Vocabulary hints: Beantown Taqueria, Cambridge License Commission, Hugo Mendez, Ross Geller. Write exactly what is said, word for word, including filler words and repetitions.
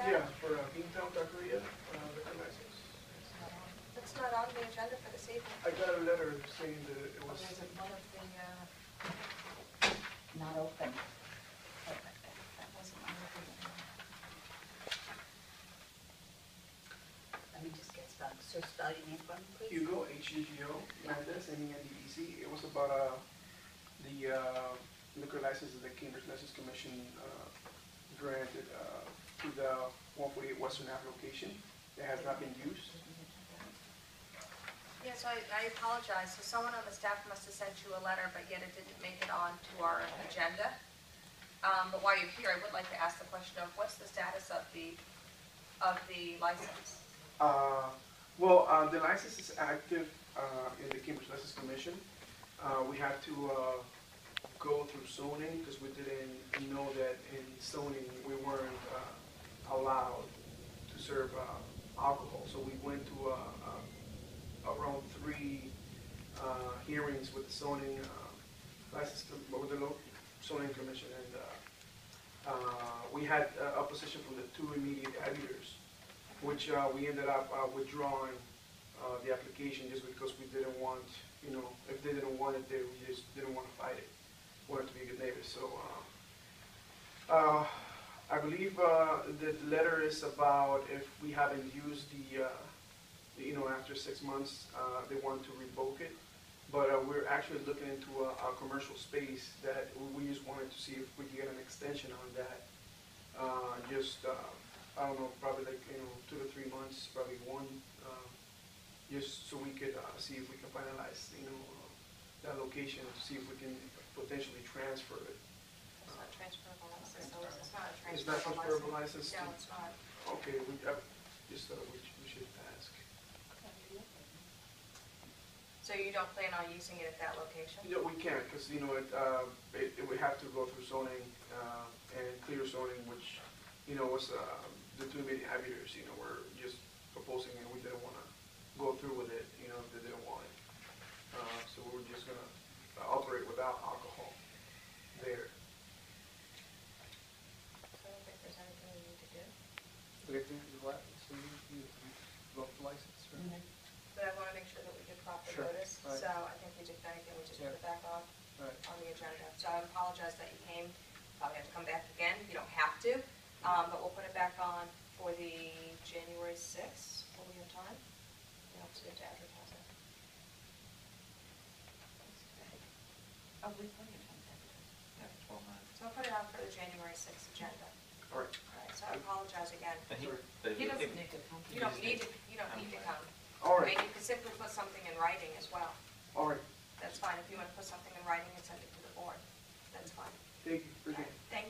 that? Yeah, for uh, Beantown Taqueria, uh, liquor license. That's not on the agenda for this evening. I got a letter saying that it was... Oh, there's one of the... Uh, not open. Oh, that, that wasn't on the agenda. Let me just get started. Sir, spell your name for me, please. Hugo, H U G O, Mendez, M E N D E Z. It was about uh, the uh, liquor license that the Cambridge License Commission uh, granted uh, to the one forty-eight Western Ave location that has not been used. Yes, yeah, so I, I apologize. So someone on the staff must have sent you a letter, but yet it didn't make it on to our agenda. Um, but while you're here, I would like to ask the question of what's the status of the of the license? Uh, well, uh, the license is active uh, in the Cambridge License Commission. Uh, we have to uh, go through zoning because we didn't know that in zoning we weren't uh, allowed to serve uh, alcohol. So we went to uh, uh, around three uh, hearings with the zoning uh, license, with the local zoning commission, and uh, uh, we had uh, opposition from the two immediate editors, which uh, we ended up uh, withdrawing uh, the application just because we didn't want, you know, if they didn't want it, they we just didn't want to fight it. We wanted to be a good neighbor. So uh, uh, I believe uh, the letter is about if we haven't used the, uh, the you know, after six months, uh, they want to revoke it. But uh, we're actually looking into a, a commercial space that we just wanted to see if we could get an extension on that. Uh, just. Uh, I don't know, probably like, you know, two to three months, probably one, um, just so we could uh, see if we can finalize, you know, uh, that location to see if we can potentially transfer it. It's uh, not transferable license. Uh, it's not a transferable, it's not transferable license. license. No, it's not. Okay, we uh, just uh, we, we should ask. So you don't plan on using it at that location? No, we can't, because you know it, uh, it, it. would have to go through zoning uh, and clear zoning, which you know was. Uh, The two immediate editors, you know, were just proposing, and we didn't want to go through with it, you know, they didn't want it. Uh, so we were just going to uh, operate without alcohol there. So I don't think there's anything we need to do. Do you think you vote the license? Or? Mm-hmm. But I want to make sure that we give proper sure. notice. Right. So I think we did anything, we just yeah. put it back on, right. on the agenda. So I apologize that you came. Probably have to come back again. You don't have to. Um, but we'll put it back on for the January sixth, when we have time. We'll have to get to advertise it. Oh, we have plenty of time to advertise it. Yeah, twelve months. So we'll put it on for the January sixth agenda. All right. All right, so I apologize again. He, he doesn't need to come. You don't need to, you don't need to come. All right. I mean, you can simply put something in writing as well. All right. That's fine. If you want to put something in writing and send it to the board, that's fine. Thank you. Appreciate it. Thank you.